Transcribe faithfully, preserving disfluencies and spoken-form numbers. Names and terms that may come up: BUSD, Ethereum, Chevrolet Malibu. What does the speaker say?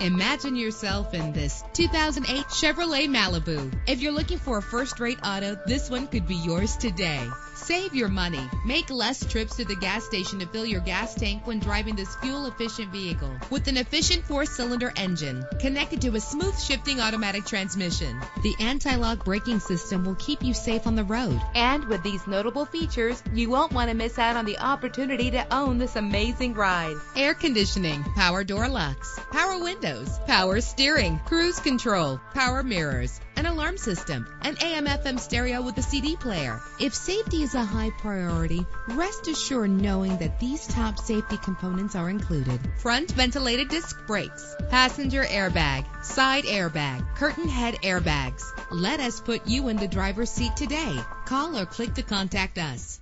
Imagine yourself in this two thousand eight Chevrolet Malibu. If you're looking for a first-rate auto, this one could be yours today. Save your money. Make less trips to the gas station to fill your gas tank when driving this fuel-efficient vehicle. With an efficient four-cylinder engine connected to a smooth shifting automatic transmission, the anti-lock braking system will keep you safe on the road. And with these notable features, you won't want to miss out on the opportunity to own this amazing ride. Air conditioning, power door locks, power windows, power steering, cruise control, power mirrors, an alarm system, an A M F M stereo with a C D player. If safety is a high priority, rest assured knowing that these top safety components are included: front ventilated disc brakes, passenger airbag, side airbag, curtain head airbags. Let us put you in the driver's seat today. Call or click to contact us.